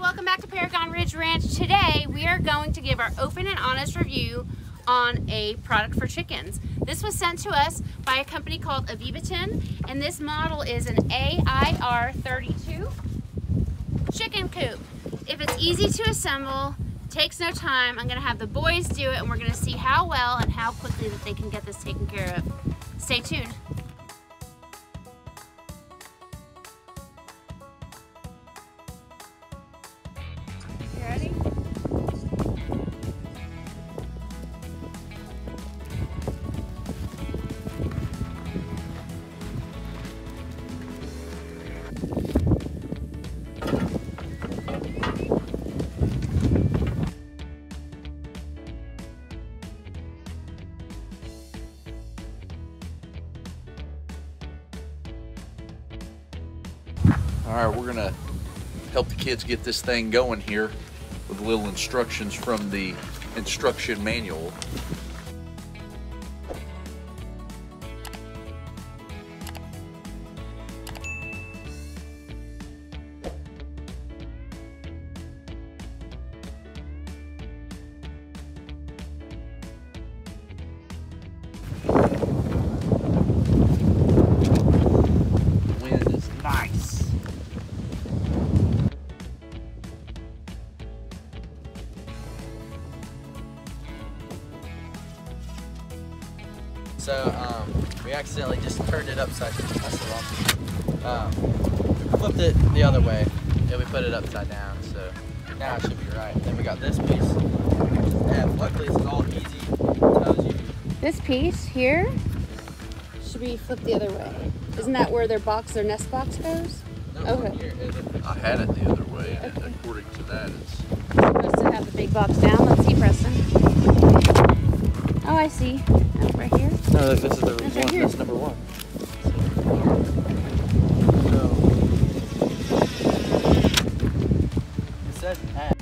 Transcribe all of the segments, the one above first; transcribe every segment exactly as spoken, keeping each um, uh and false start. welcome back to Paragon Ridge Ranch. Today we are going to give our open and honest review on a product for chickens. This was sent to us by a company called Aivituvin, and this model is an A I R thirty-two chicken coop. If it's easy to assemble, takes no time, I'm gonna have the boys do it and we're gonna see how well and how quickly that they can get this taken care of. Stay tuned. You ready? All right, we're gonna help the kids get this thing going here with little instructions from the instruction manual. So um, we accidentally just turned it upside down. Um, we flipped it the other way and we put it upside down, so now it should be right. Then we got this piece, and luckily it's all easy. It tells you. This piece here should be flipped the other way. Isn't that where their box, their nest box goes? No, okay. Here, I had it the other way, and okay. According to that, it's... We're supposed to have the big box down. Let's see, Preston. Oh, I see. Right here? No, this is the that's one. Right here. That's number one. So, it says add.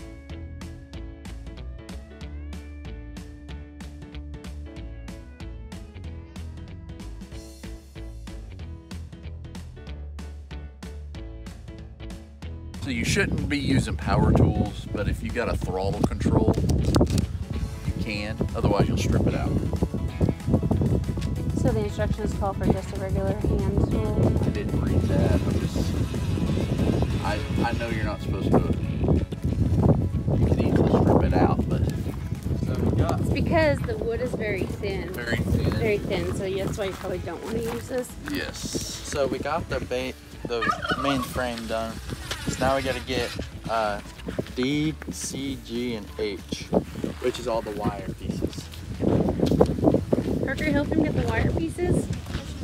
So you shouldn't be using power tools, but if you got a throttle control, you can. Otherwise, you'll strip it out. So the instructions call for just a regular hand tool. I didn't read that. I'm just, I, I know you're not supposed to. You can easily strip it out, but so we got. It's because the wood is very thin. Very thin. Very thin. So that's why you probably don't want to use this. Yes. So we got the bait, the main frame done. So now we got to get uh, D, C, G, and H, which is all the wire pieces. Parker, help him get the wire pieces.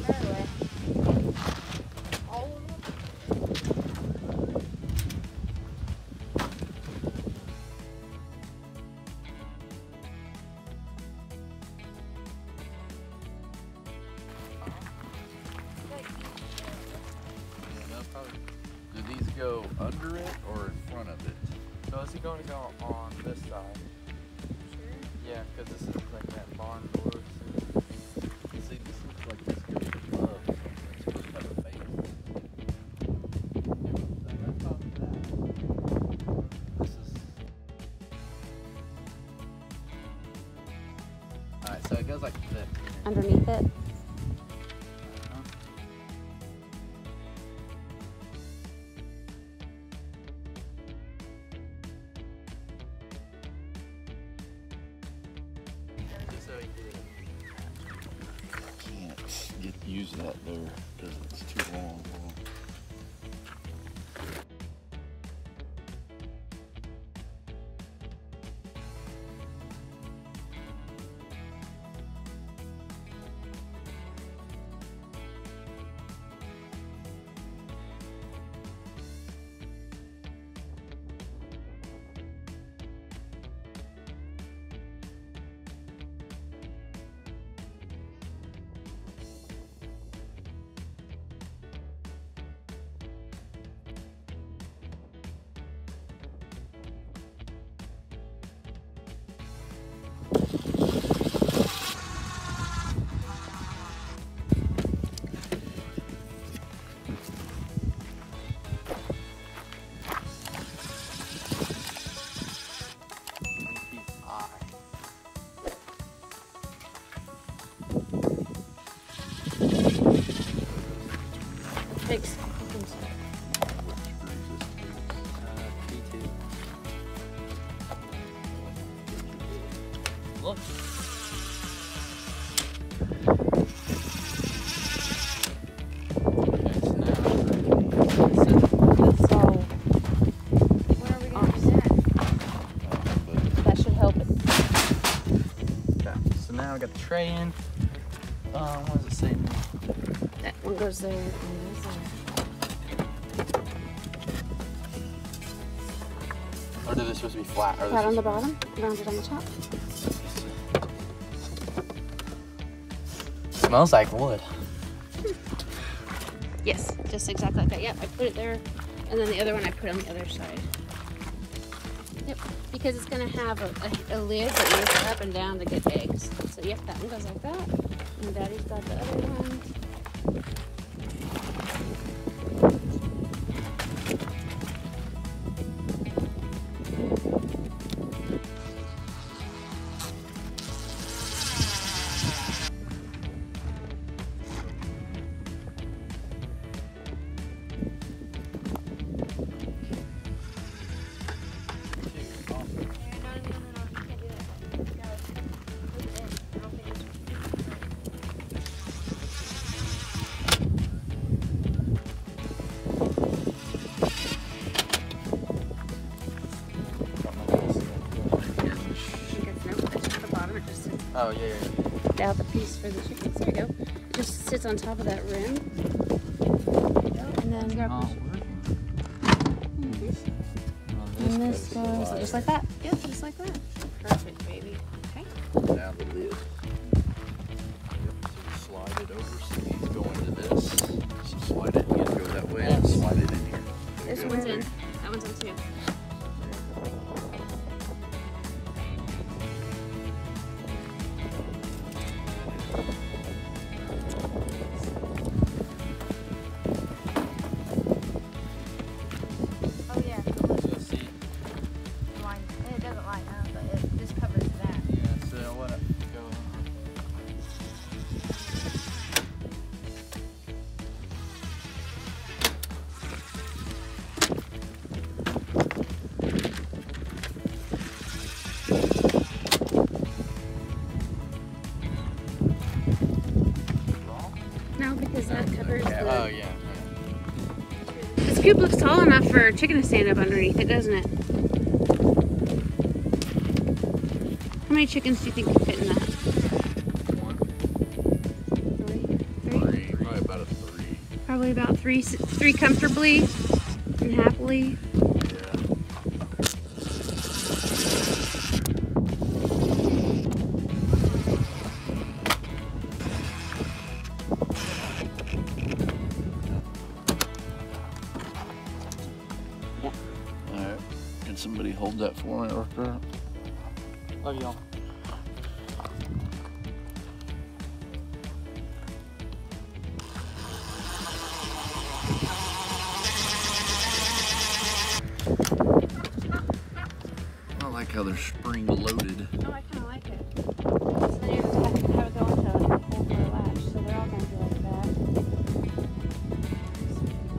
Push them away. All of them. Do these go under it or in front of it? So is it going to go on this side? Sure. Yeah, because this is like that barn door. So it goes like this. Underneath it? Uh-huh. I can't get, use that there because it's too long. look. I got the tray in. Uh, what does it say? That one goes there and this one. Or they're supposed to be flat. Or flat on the bottom, rounded on the top. Smells like wood. Yes, just exactly like that. Yep, I put it there. And then the other one I put on the other side. Yep, because it's going to have a, a, a lid that lifts up and down to get eggs. So, yep, that one goes like that. And Daddy's got the other one. Oh, yeah, yeah. Now the piece for the chickens. There you go. It just sits on top of that rim. And then grab oh, and this. Oh, this, and this goes so just like that. Yep, just like that. Perfect, baby. Okay. Now the lid. Slide it over so you can go into this. So slide it and go that way yes. and slide it in here. This go. one's in. That one's in too. Oh, yeah. This coop looks tall enough for a chicken to stand up underneath it, doesn't it? How many chickens do you think could fit in that? One. Three? Three? Three. Probably about a three. Probably about three, three comfortably and happily. Somebody hold that for me, Orca. Love y'all. I like how they're spring loaded. Oh, I kind of like it. So then you just have to have it go into a whole latch, so they're all going to be like that.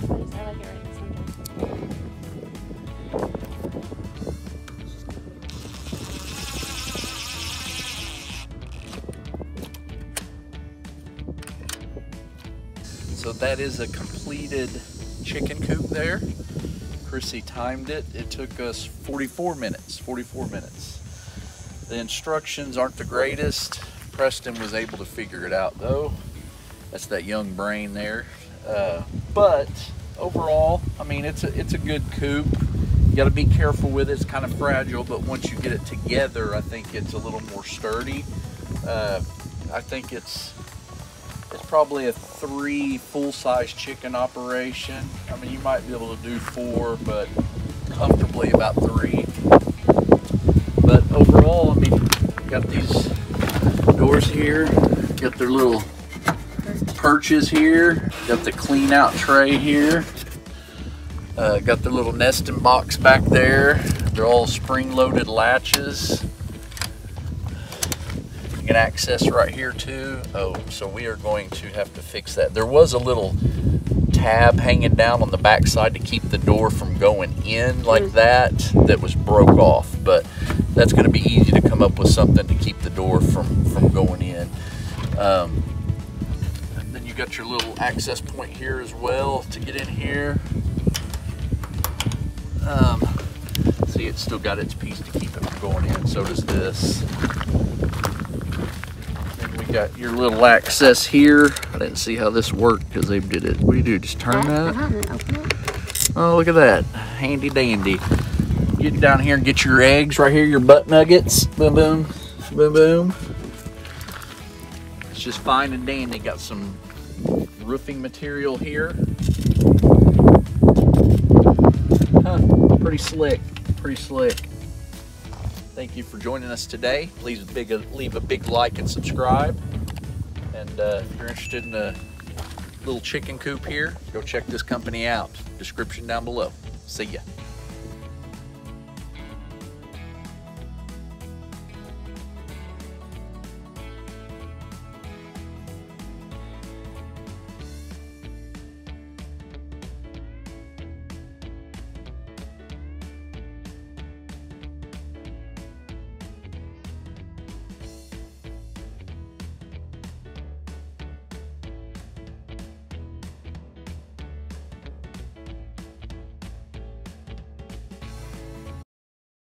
At least I like it right in the center. So that is a completed chicken coop there. Chrissy timed it. It took us forty-four minutes. The instructions aren't the greatest. Preston was able to figure it out though. That's that young brain there. Uh, but overall, I mean, it's a, it's a good coop. You gotta be careful with it. It's kind of fragile, but once you get it together, I think it's a little more sturdy. Uh, I think it's, it's probably a three full-size chicken operation. I mean, you might be able to do four, but comfortably about three. But overall, I mean, got these doors here, got their little perches here, got the clean out tray here, uh, got their little nesting box back there. They're all spring-loaded latches. Can access right here too. Oh, so we are going to have to fix that. There was a little tab hanging down on the back side to keep the door from going in like that that was broke off, but that's going to be easy to come up with something to keep the door from, from going in. Um, then you got your little access point here as well to get in here. Um, see, it's still got its piece to keep it from going in, so does this. Then we got your little access here. I didn't see how this worked because they did it. What do you do, just turn that? Oh, look at that, handy dandy. Get down here and get your eggs right here, your butt nuggets. Boom, boom, boom, boom. It's just fine and dandy. Got some roofing material here. Huh, pretty slick, pretty slick. Thank you for joining us today. Please big, leave a big like and subscribe. And uh, if you're interested in a little chicken coop here, go check this company out. Description down below. See ya.